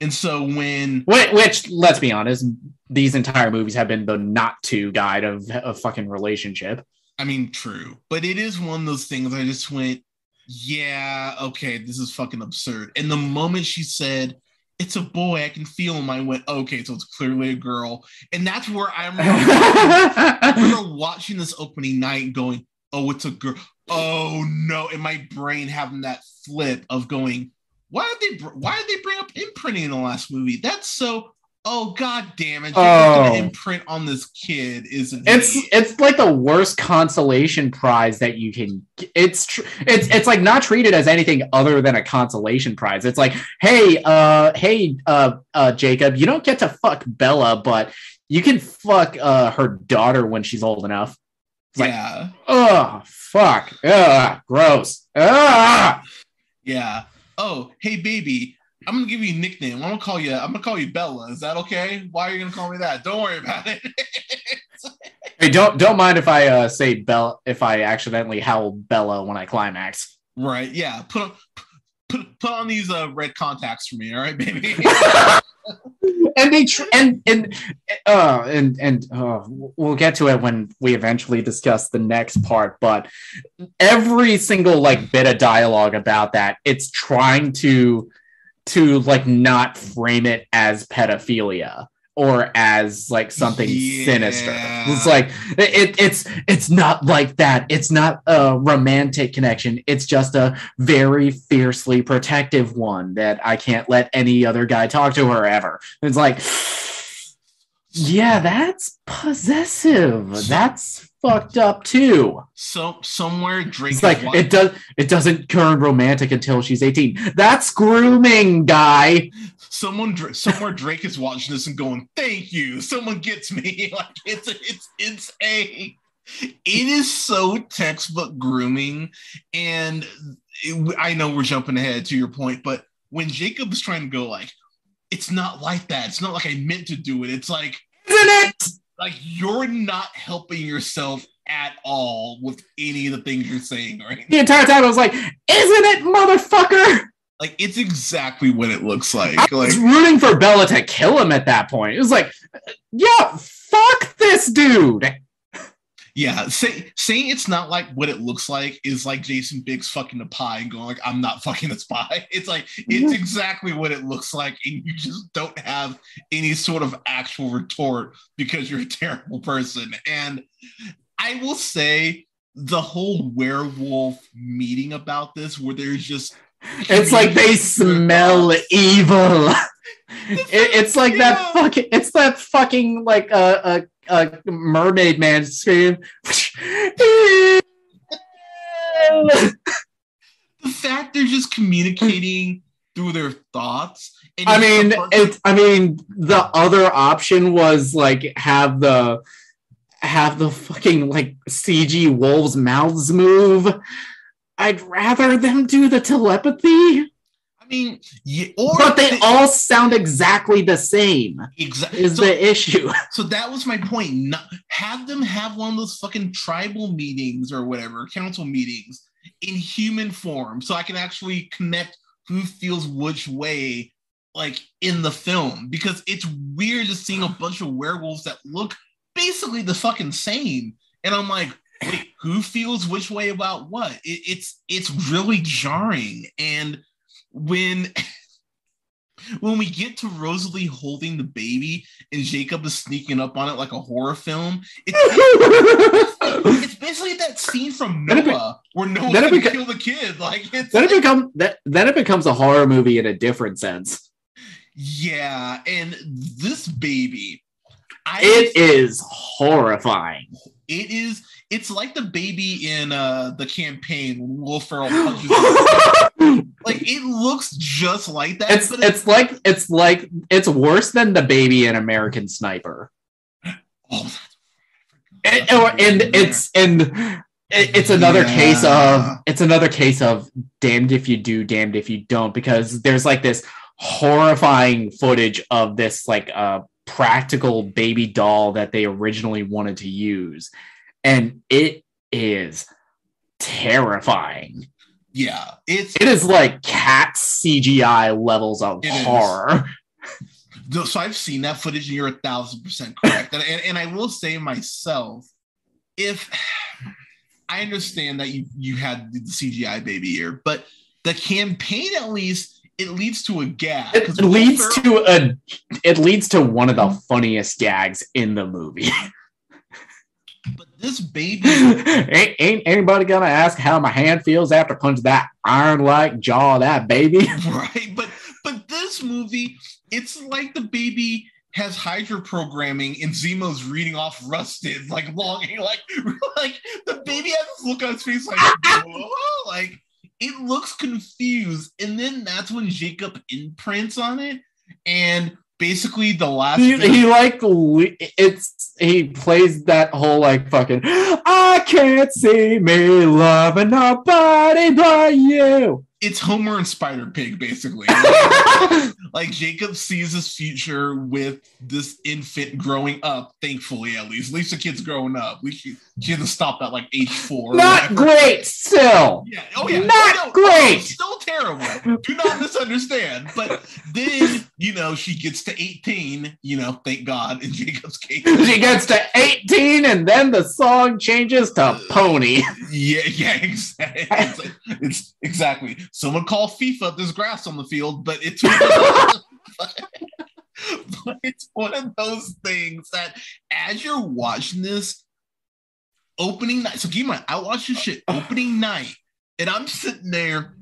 And so when... Which, which, let's be honest, these entire movies have been the not-to guide of a fucking relationship. I mean, true. But it is one of those things I just went, yeah, okay, this is fucking absurd. And the moment she said, it's a boy, I can feel him, I went, okay, so it's clearly a girl. And that's where I remember, we were watching this opening night going, oh, it's a girl. Oh, no. And my brain having that flip of going... Why did they why did they bring up imprinting in the last movie? That's so oh god damn it. Oh. Imprint on this kid isn't It's it? It's like the worst consolation prize that you can it's tr- it's it's like not treated as anything other than a consolation prize. It's like, "Hey, uh hey uh uh Jacob, you don't get to fuck Bella, but you can fuck uh her daughter when she's old enough." It's like, yeah. Oh, fuck. Ugh, gross. Ah. Yeah. Oh, hey baby, I'm gonna give you a nickname. I'm gonna call you. I'm gonna call you Bella. Is that okay? Why are you gonna call me that? Don't worry about it. Hey, don't don't mind if I uh, say Bella, if I accidentally howl Bella when I climax. Right? Yeah. Put on, put, put on these uh, red contacts for me, all right, baby. and they tr- and and uh, and and uh, we'll get to it when we eventually discuss the next part. But every single like bit of dialogue about that, it's trying to to like not frame it as pedophilia or as like something yeah. sinister. It's like it, it's it's not like that. It's not a romantic connection. It's just a very fiercely protective one that I can't let any other guy talk to her ever. It's like, yeah, that's possessive. That's fucked up too. So somewhere drinking. It's like wine. it does. It doesn't turn romantic until she's eighteen. That's grooming, guy. Someone, somewhere, Drake is watching this and going, "Thank you, someone gets me." Like it's, a, it's, it's a, it is so textbook grooming. And it, I know we're jumping ahead to your point, but when Jacob is trying to go, like, it's not like that. It's not like I meant to do it. It's like, isn't it? Like you're not helping yourself at all with any of the things you're saying right now. The entire time I was like, "Isn't it, motherfucker?" Like, it's exactly what it looks like. I was like, rooting for Bella to kill him at that point. It was like, yeah, fuck this dude. Yeah, say, saying it's not like what it looks like is like Jason Biggs fucking a pie and going like, I'm not fucking a spy. It's like, it's exactly what it looks like, and you just don't have any sort of actual retort because you're a terrible person. And I will say the whole werewolf meeting about this where there's just... It's like they smell evil. It, it's like yeah. that fucking. It's that fucking like a uh, a uh, uh, mermaid man scream. The fact they're just communicating through their thoughts. And I mean, it's. I mean, the other option was like have the have the fucking like C G wolves' mouths move. I'd rather them do the telepathy. I mean, yeah, or but they, they all sound exactly the same. Exactly is so, the issue. So that was my point. Not, have them have one of those fucking tribal meetings or whatever, council meetings in human form, so I can actually connect who feels which way, like in the film, because it's weird just seeing a bunch of werewolves that look basically the fucking same, and I'm like, wait, who feels which way about what? It, it's it's really jarring. And when when we get to Rosalie holding the baby and Jacob is sneaking up on it like a horror film, it's, it's, it's, it's basically that scene from Noah be, where Noah's gonna beca- kill the kid. Like it's, then it like, become that then it becomes a horror movie in a different sense. Yeah, and this baby, I it is horrifying. It is. It's like the baby in uh, The Campaign when Will Ferrell punches him. Like it looks just like that. It's, but it's, it's like it's like it's worse than the baby in American Sniper. Oh, and, and it's and it's another yeah. case of it's another case of damned if you do, damned if you don't, because there's like this horrifying footage of this like uh, practical baby doll that they originally wanted to use. And it is terrifying. Yeah, it's it is like cat C G I levels of horror. No, so I've seen that footage, and you're a thousand percent correct. and, and and I will say myself, if I understand that you you had the C G I baby here, but The Campaign at least it leads to a gag. It leads Will Ferrell- to a it leads to one of the funniest gags in the movie. But this baby ain't, ain't anybody gonna ask how my hand feels after punching that iron-like jaw of that baby, right? But but this movie, it's like the baby has Hydra programming and Zemo's reading off Rusted, like longing, like like the baby has this look on his face, like whoa, like it looks confused, and then that's when Jacob imprints on it, and. basically the last he, he like it's he plays that whole like fucking I can't see me loving nobody but you. It's Homer and Spider-Pig, basically. Like, like, Jacob sees his future with this infant growing up, thankfully, at least. At least the kid's growing up. We should, she hasn't stopped at, like, age four. Not great, still. Yeah. Oh, yeah. Not no, no, great. No, still terrible. Do not misunderstand. But then, you know, she gets to eighteen, you know, thank God, in Jacob's case. She gets to eighteen, and then the song changes to uh, Pony. Yeah, yeah, exactly. It's, it's, exactly. Someone call FIFA, there's grass on the field, but it's, but, but it's one of those things that as you're watching this opening night, so keep in mind, I watched this shit opening night, and I'm sitting there,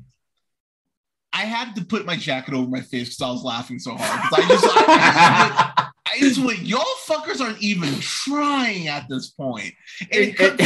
I had to put my jacket over my face because I was laughing so hard. I just, I, I just went, y'all fuckers aren't even trying at this point. And it could,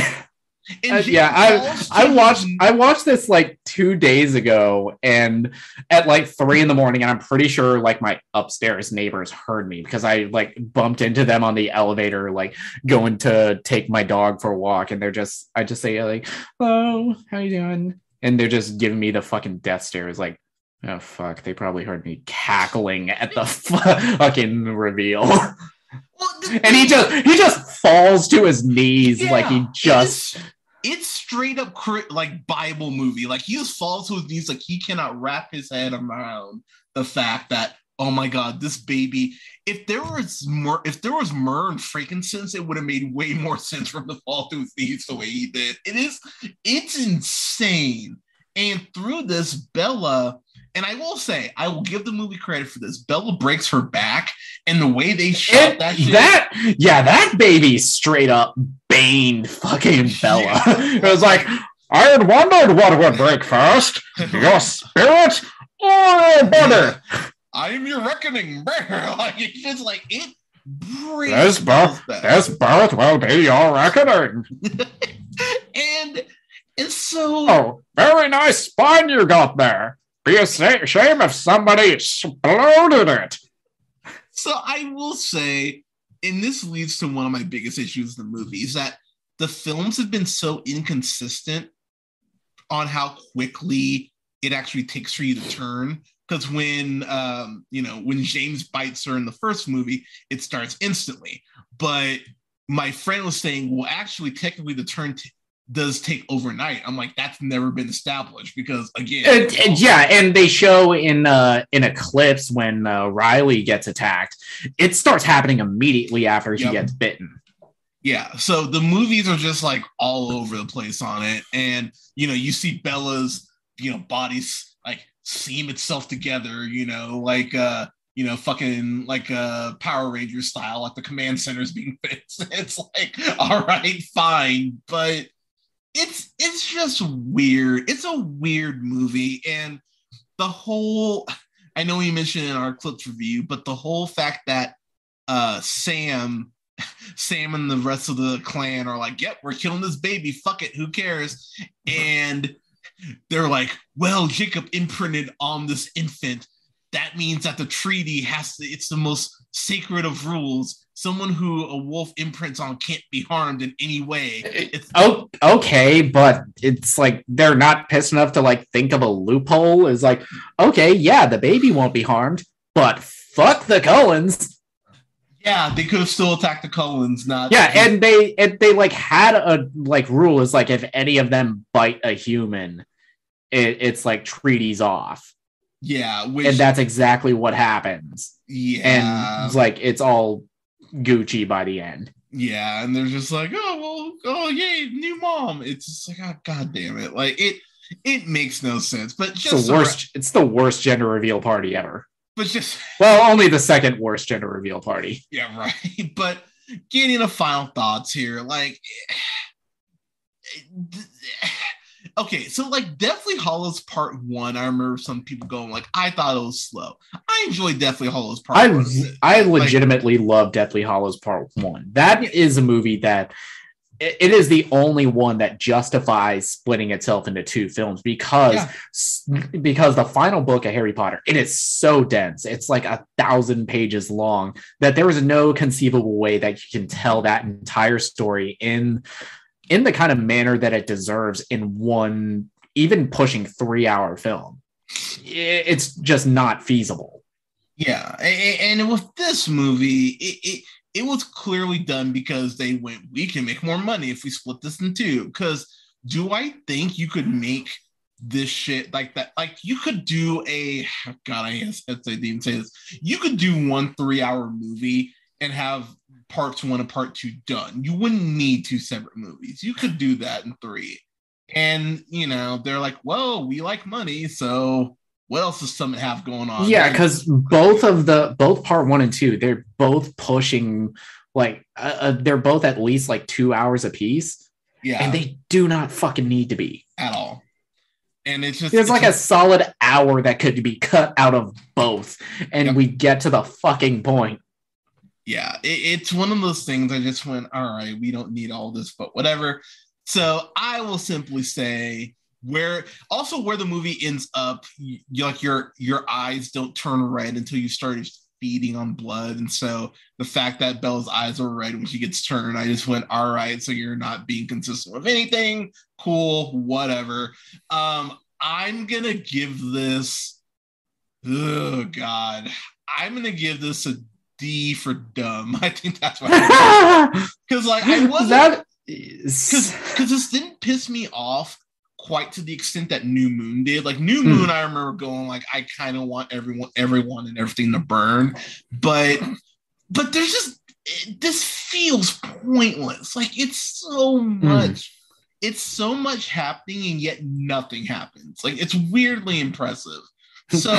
Uh, yeah, I I watched I watched this like two days ago, and at like three in the morning, and I'm pretty sure like my upstairs neighbors heard me because I like bumped into them on the elevator, like going to take my dog for a walk, and they're just I just say like, "Hello, how you doing?" And they're just giving me the fucking death stare. It's like, oh fuck, they probably heard me cackling at the fucking reveal. And he just he just falls to his knees, yeah, like he just it's, it's straight up cri- like Bible movie, like he just falls to his knees, like he cannot wrap his head around the fact that, oh my God, this baby, if there was more if there was myrrh and frankincense, it would have made way more sense for him to fall to his knees the way he did. It is it's insane. And through this, Bella, and I will say, I will give the movie credit for this, Bella breaks her back, and the way they shot it, that shit. That, yeah, that baby straight up baned fucking Bella. Yeah. It was like, I had wondered what would break first, your spirit or butter. I am your reckoning, brother. Like, it's just like, it breaks. This birth, this birth will be your reckoning. and... It's so... Oh, very nice spine you got there. Be a shame if somebody exploded it. So I will say, and this leads to one of my biggest issues in the movie, is that the films have been so inconsistent on how quickly it actually takes for you to turn. Because when, um, you know, when James bites her in the first movie, it starts instantly. But my friend was saying, well, actually, technically the turn... T- does take overnight. I'm like, that's never been established because again, and, and yeah, and they show in uh in Eclipse when uh, Riley gets attacked, it starts happening immediately after she yep. gets bitten. Yeah, so the movies are just like all over the place on it, and you know, you see Bella's you know body's like seam itself together, you know, like uh you know, fucking like a uh, Power Rangers style, like the command center's being fixed. It's like, all right, fine, but. It's it's just weird. It's a weird movie. And the whole, I know you mentioned in our Clips review, but the whole fact that uh, Sam, Sam and the rest of the clan are like, yep, we're killing this baby. Fuck it. Who cares? And they're like, well, Jacob imprinted on this infant. That means that the treaty has to, it's the most sacred of rules. Someone who a wolf imprints on can't be harmed in any way. It's- oh, okay, but it's like they're not pissed enough to like think of a loophole. It's like, okay, yeah, the baby won't be harmed, but fuck the Cullens. Yeah, they could have still attacked the Cullens. Not yeah, and they and they like had a like rule is like if any of them bite a human, it, it's like treaties off. Yeah, which- and that's exactly what happens. Yeah, and it's like it's all. Gucci by the end. Yeah, and they're just like, oh well, oh yay, new mom. It's just like, oh god damn it. Like it it makes no sense. But just it's the worst around, it's the worst gender reveal party ever. But just well, only the second worst gender reveal party. Yeah, right. But getting to final thoughts here, like okay, so like Deathly Hallows Part One, I remember some people going like, I thought it was slow. I enjoyed Deathly Hallows Part I, One. I legitimately like, love Deathly Hallows Part One. That is a movie that it, it is the only one that justifies splitting itself into two films, because yeah. because the final book of Harry Potter, it is so dense. It's like a thousand pages long that there was no conceivable way that you can tell that entire story in in the kind of manner that it deserves in one, even pushing three hour film. It's just not feasible. Yeah, and with this movie, it, it it was clearly done because they went, we can make more money if we split this in two. Because do I think you could make this shit like that? Like, you could do a, God, I guess I didn't even say this. You could do one three-hour movie and have parts one and part two done. You wouldn't need two separate movies. You could do that in three. And, you know, they're like, well, we like money, so... what else does Summit have going on? Yeah, because both of the both part one and two, they're both pushing like uh, uh, they're both at least like two hours apiece. Yeah, and they do not fucking need to be at all. And it's just there's it's like just, a solid hour that could be cut out of both, and yep. we get to the fucking point. Yeah, it, it's one of those things. I just went, all right, we don't need all this, but whatever. So I will simply say. Where also where the movie ends up, you, like your your eyes don't turn red until you started feeding on blood, and so the fact that Bella's eyes are red when she gets turned, I just went, all right, so you're not being consistent with anything. Cool, whatever. Um, I'm gonna give this. Oh God, I'm gonna give this a D for dumb. I think that's why. Because like I wasn't because because this didn't piss me off. Quite to the extent that New Moon did. Like New Moon, mm. I remember going like, I kind of want everyone, everyone, and everything to burn, but but there's just it, this feels pointless. Like it's so much, mm. it's so much happening, and yet nothing happens. Like it's weirdly impressive. So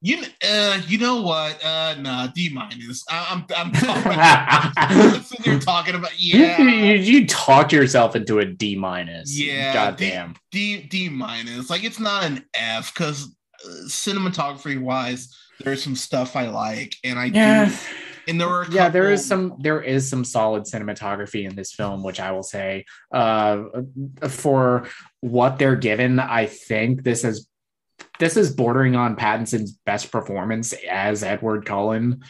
you uh, you know what? Uh, nah, D minus. I'm I'm, I'm sitting here talking about yeah. You, you talked yourself into a D minus. Yeah, goddamn. D, D D minus. Like it's not an F because uh, cinematography wise, there's some stuff I like, and I yeah. do. And there were yeah, there is some there is some solid cinematography in this film, which I will say, uh, for what they're given, I think this is. This is bordering on Pattinson's best performance as Edward Cullen.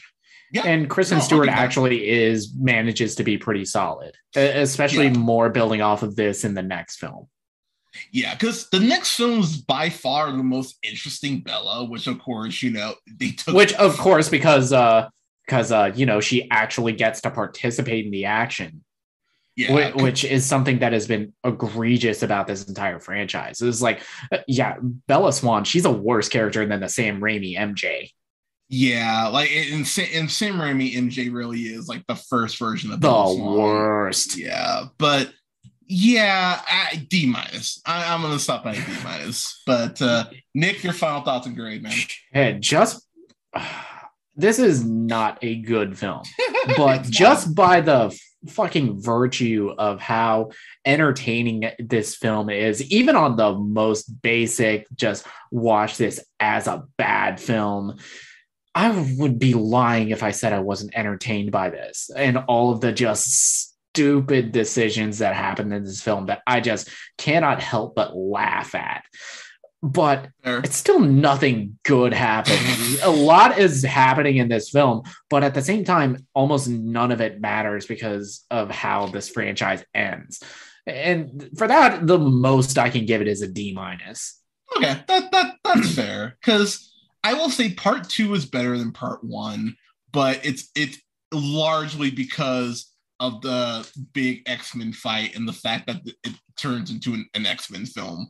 Yeah. And Kristen no, Stewart actually is manages to be pretty solid, especially yeah. more building off of this in the next film. Yeah, because the next film is by far the most interesting Bella, which of course, you know, they took. Which of course, because, uh, because uh, you know, she actually gets to participate in the action. Yeah, which is something that has been egregious about this entire franchise. It's like, yeah, Bella Swan, she's a worse character than the Sam Raimi M J. Yeah, like and, and Sam Raimi M J really is like the first version of the Bella Swan. Worst. Yeah, but yeah, I, D minus. I, I'm gonna stop at D minus. But uh, Nick, your final thoughts and grade, man. Hey, just. Uh, this is not a good film, but just by the fucking virtue of how entertaining this film is, even on the most basic, just watch this as a bad film, I would be lying if I said I wasn't entertained by this and all of the just stupid decisions that happened in this film that I just cannot help but laugh at. But it's still nothing good happening. A lot is happening in this film, but at the same time, almost none of it matters because of how this franchise ends. And for that, the most I can give it is a D minus. Okay, that that that's fair. Because I will say part two is better than part one, but it's it's largely because of the big X-Men fight and the fact that it turns into an, an X-Men film.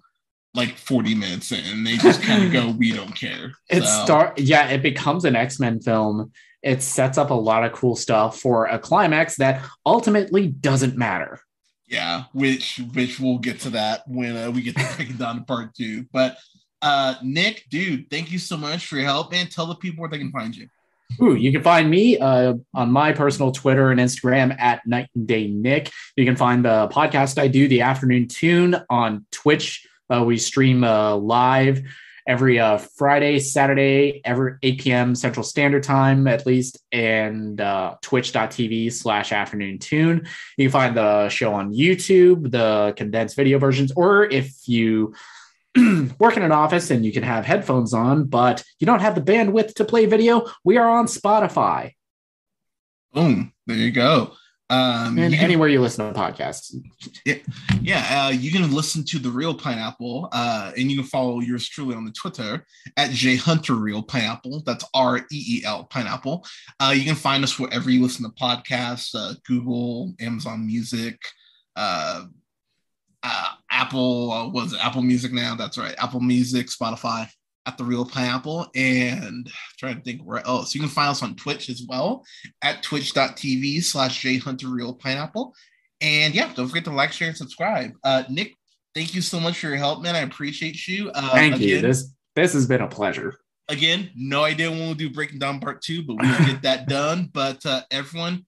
Like forty minutes in, and they just kind of go, we don't care. It so. start, yeah, it becomes an X-Men film. It sets up a lot of cool stuff for a climax that ultimately doesn't matter. Yeah, which which we'll get to that when uh, we get to Breaking Dawn Part Two. But uh, Nick, dude, thank you so much for your help, and tell the people where they can find you. Ooh, you can find me uh, on my personal Twitter and Instagram at Night and Day Nick. You can find the podcast I do, The Afternoon Tune, on Twitch. Uh, we stream uh, live every uh, Friday, Saturday, every eight p.m. Central Standard Time, at least, and uh, twitch.tv slash afternoon tune. You can find the show on YouTube, the condensed video versions, or if you work in an office and you can have headphones on, but you don't have the bandwidth to play video, we are on Spotify. Boom. There you go. Um, and you, anywhere you listen to podcasts. Yeah, yeah uh, you can listen to The Real Pineapple, uh, and you can follow yours truly on the Twitter at J Hunter Real Pineapple. That's R E E L Pineapple. Uh, you can find us wherever you listen to podcasts, uh, Google, Amazon Music, uh, uh, Apple, uh, what is it, Apple Music now? That's right, Apple Music, Spotify, at The Real Pineapple, and I'm trying to think where else. You can find us on Twitch as well at twitch.tv slash jhunterrealpineapple. And yeah, don't forget to like, share, and subscribe. Uh, Nick, thank you so much for your help, man. I appreciate you. Uh, thank again, you. This this has been a pleasure. Again, no idea when we'll do Breaking Dawn Part two, but we'll get that done. But uh, everyone,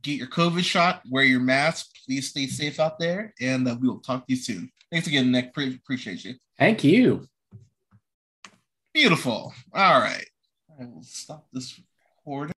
get your COVID shot, wear your mask, please stay safe out there, and uh, we will talk to you soon. Thanks again, Nick. Pre- appreciate you. Thank you. Beautiful. All right. I will stop this recording.